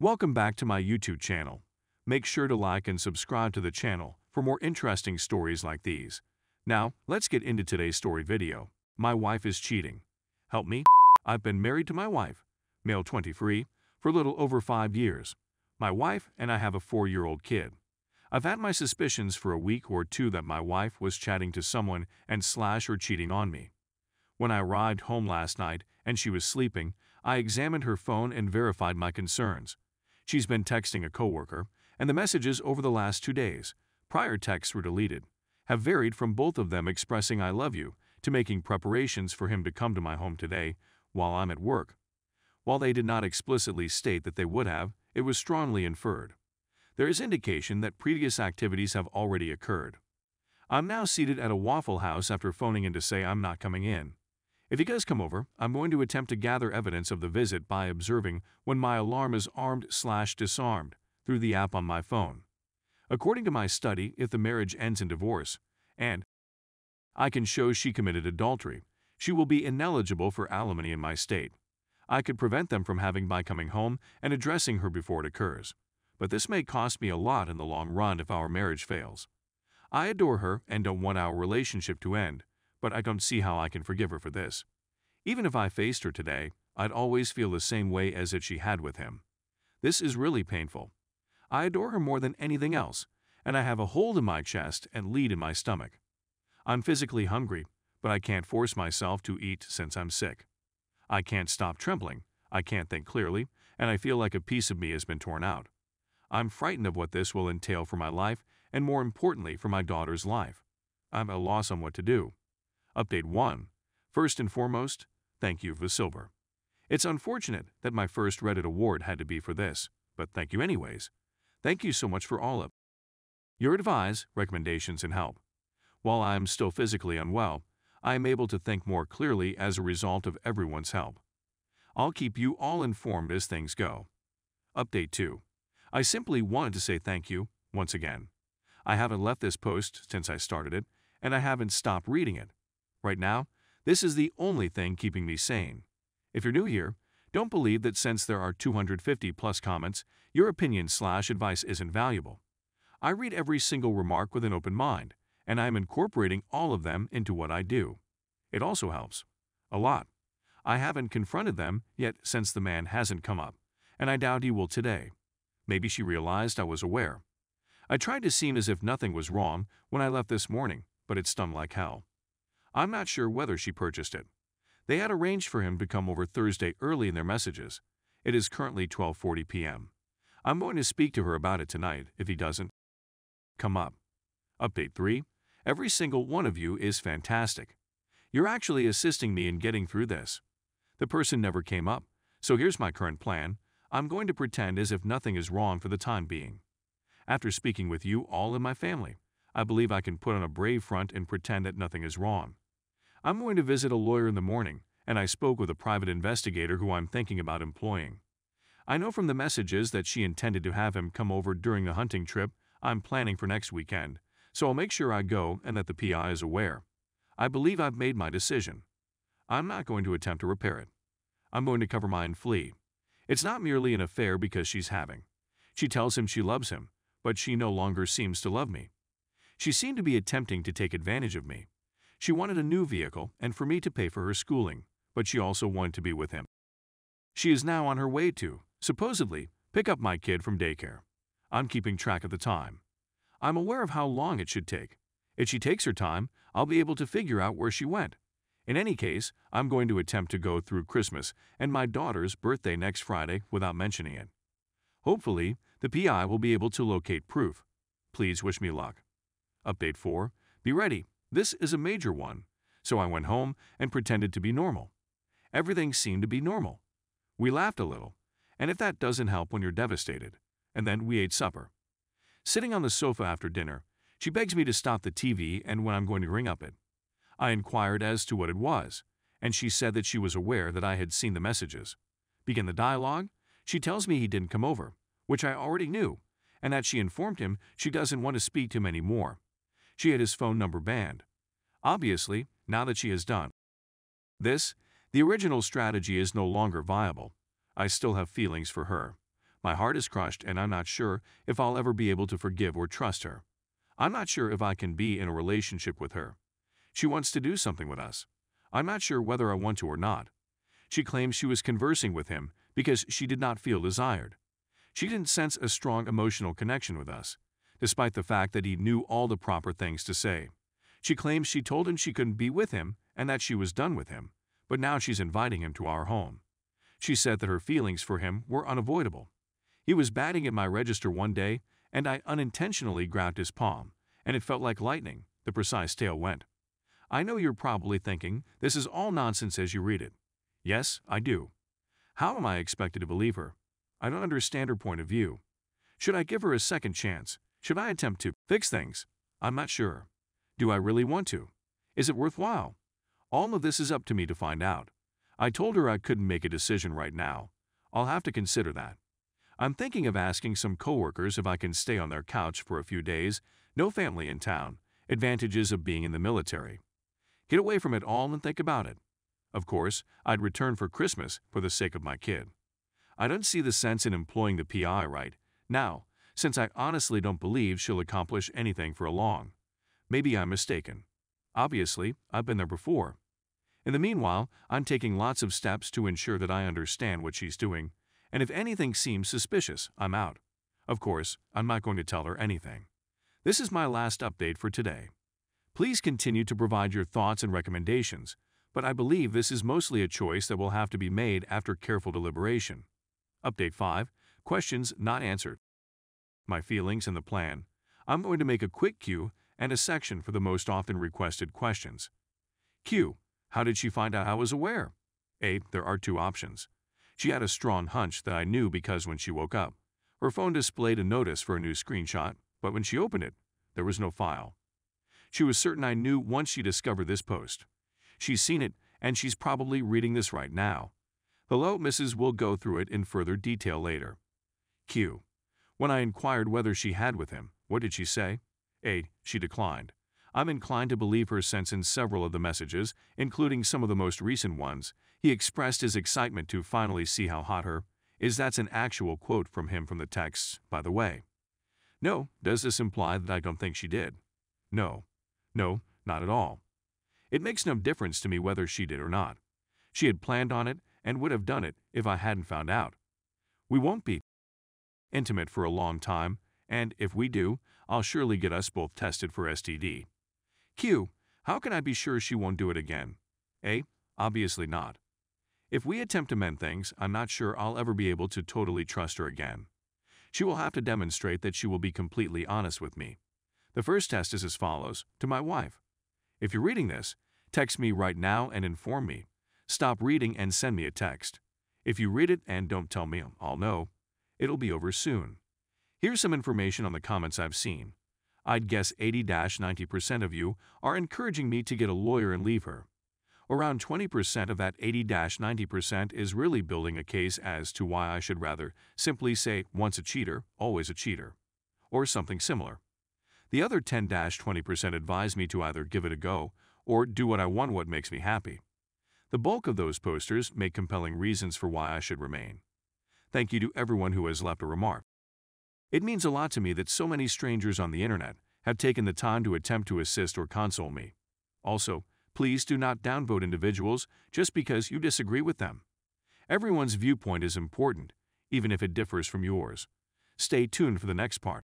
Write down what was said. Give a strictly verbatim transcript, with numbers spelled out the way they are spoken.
Welcome back to my YouTube channel. Make sure to like and subscribe to the channel for more interesting stories like these. Now, let's get into today's story video. My wife is cheating. Help me. I've been married to my wife, male twenty-three, for a little over five years. My wife and I have a four-year-old kid. I've had my suspicions for a week or two that my wife was chatting to someone and slash or cheating on me. When I arrived home last night and she was sleeping, I examined her phone and verified my concerns. She's been texting a coworker, and the messages over the last two days, prior texts were deleted, have varied from both of them expressing I love you to making preparations for him to come to my home today while I'm at work. While they did not explicitly state that they would have, it was strongly inferred. There is indication that previous activities have already occurred. I'm now seated at a Waffle House after phoning in to say I'm not coming in. If he does come over, I'm going to attempt to gather evidence of the visit by observing when my alarm is armed slash disarmed through the app on my phone. According to my study, if the marriage ends in divorce, and I can show she committed adultery, she will be ineligible for alimony in my state. I could prevent them from having by coming home and addressing her before it occurs, but this may cost me a lot in the long run if our marriage fails. I adore her and don't want our relationship to end, but I don't see how I can forgive her for this. Even if I faced her today, I'd always feel the same way as if she had with him. This is really painful. I adore her more than anything else, and I have a hole in my chest and lead in my stomach. I'm physically hungry, but I can't force myself to eat since I'm sick. I can't stop trembling, I can't think clearly, and I feel like a piece of me has been torn out. I'm frightened of what this will entail for my life, and more importantly for my daughter's life. I'm at a loss on what to do. Update one. First and foremost, thank you for the silver. It's unfortunate that my first Reddit award had to be for this, but thank you anyways. Thank you so much for all of your advice, recommendations, and help. While I am still physically unwell, I am able to think more clearly as a result of everyone's help. I'll keep you all informed as things go. Update two. I simply wanted to say thank you, once again. I haven't left this post since I started it, and I haven't stopped reading it. Right now, this is the only thing keeping me sane. If you're new here, don't believe that since there are two hundred fifty plus comments, your opinion slash advice isn't valuable. I read every single remark with an open mind, and I am incorporating all of them into what I do. It also helps. A lot. I haven't confronted them yet since the man hasn't come up, and I doubt he will today. Maybe she realized I was aware. I tried to seem as if nothing was wrong when I left this morning, but it stung like hell. I'm not sure whether she purchased it. They had arranged for him to come over Thursday early in their messages. It is currently twelve forty p m I'm going to speak to her about it tonight if he doesn't come up. Update three. Every single one of you is fantastic. You're actually assisting me in getting through this. The person never came up, so here's my current plan. I'm going to pretend as if nothing is wrong for the time being. After speaking with you all and my family, I believe I can put on a brave front and pretend that nothing is wrong. I'm going to visit a lawyer in the morning, and I spoke with a private investigator who I'm thinking about employing. I know from the messages that she intended to have him come over during the hunting trip I'm planning for next weekend, so I'll make sure I go and that the P I is aware. I believe I've made my decision. I'm not going to attempt to repair it. I'm going to cover mine and flee. It's not merely an affair because she's having. She tells him she loves him, but she no longer seems to love me. She seemed to be attempting to take advantage of me. She wanted a new vehicle and for me to pay for her schooling, but she also wanted to be with him. She is now on her way to, supposedly, pick up my kid from daycare. I'm keeping track of the time. I'm aware of how long it should take. If she takes her time, I'll be able to figure out where she went. In any case, I'm going to attempt to go through Christmas and my daughter's birthday next Friday without mentioning it. Hopefully, the P I will be able to locate proof. Please wish me luck. Update four. Be ready. This is a major one. So I went home and pretended to be normal. Everything seemed to be normal. We laughed a little, and if that doesn't help when you're devastated, and then we ate supper. Sitting on the sofa after dinner, she begs me to stop the T V and when I'm going to ring up it. I inquired as to what it was, and she said that she was aware that I had seen the messages. Begin the dialogue, she tells me he didn't come over, which I already knew, and that she informed him she doesn't want to speak to him anymore. She had his phone number banned. Obviously, now that she has done this, the original strategy is no longer viable. I still have feelings for her, My heart is crushed and I'm not sure if I'll ever be able to forgive or trust her. I'm not sure if I can be in a relationship with her. She wants to do something with us. I'm not sure whether I want to or not. She claims she was conversing with him because she did not feel desired. She didn't sense a strong emotional connection with us, despite the fact that he knew all the proper things to say. She claims she told him she couldn't be with him and that she was done with him, but now she's inviting him to our home. She said that her feelings for him were unavoidable. He was batting at my register one day, and I unintentionally grabbed his palm, and it felt like lightning, the precise tale went. I know you're probably thinking this is all nonsense as you read it. Yes, I do. How am I expected to believe her? I don't understand her point of view. Should I give her a second chance? Should I attempt to fix things? I'm not sure. Do I really want to? Is it worthwhile? All of this is up to me to find out. I told her I couldn't make a decision right now. I'll have to consider that. I'm thinking of asking some coworkers if I can stay on their couch for a few days. No family in town. Advantages of being in the military. Get away from it all and think about it. Of course, I'd return for Christmas for the sake of my kid. I don't see the sense in employing the P I right now, since I honestly don't believe she'll accomplish anything for long. Maybe I'm mistaken. Obviously, I've been there before. In the meanwhile, I'm taking lots of steps to ensure that I understand what she's doing, and if anything seems suspicious, I'm out. Of course, I'm not going to tell her anything. This is my last update for today. Please continue to provide your thoughts and recommendations, but I believe this is mostly a choice that will have to be made after careful deliberation. Update five. Questions not answered. My feelings and the plan. I'm going to make a quick Q and a section for the most often requested questions. Q. How did she find out I was aware? A. There are two options. She had a strong hunch that I knew because when she woke up, her phone displayed a notice for a new screenshot, but when she opened it, there was no file. She was certain I knew once she discovered this post. She's seen it, and she's probably reading this right now. Hello, Missus We'll go through it in further detail later. Q. When I inquired whether she had with him, what did she say? A. She declined. I'm inclined to believe her since in several of the messages, including some of the most recent ones, he expressed his excitement to finally see how hot her is. That's an actual quote from him from the texts, by the way. No, does this imply that I don't think she did? No. No, not at all. It makes no difference to me whether she did or not. She had planned on it and would have done it if I hadn't found out. We won't be intimate for a long time, and if we do, I'll surely get us both tested for S T D. Q. How can I be sure she won't do it again? A. Obviously not. If we attempt to mend things, I'm not sure I'll ever be able to totally trust her again. She will have to demonstrate that she will be completely honest with me. The first test is as follows, to my wife. If you're reading this, text me right now and inform me. Stop reading and send me a text. If you read it and don't tell me, I'll know. It'll be over soon. Here's some information on the comments I've seen. I'd guess eighty to ninety percent of you are encouraging me to get a lawyer and leave her. Around twenty percent of that eighty to ninety percent is really building a case as to why I should rather simply say, once a cheater, always a cheater, or something similar. The other ten to twenty percent advise me to either give it a go or do what I want, what makes me happy. The bulk of those posters make compelling reasons for why I should remain. Thank you to everyone who has left a remark. It means a lot to me that so many strangers on the internet have taken the time to attempt to assist or console me. Also, please do not downvote individuals just because you disagree with them. Everyone's viewpoint is important, even if it differs from yours. Stay tuned for the next part.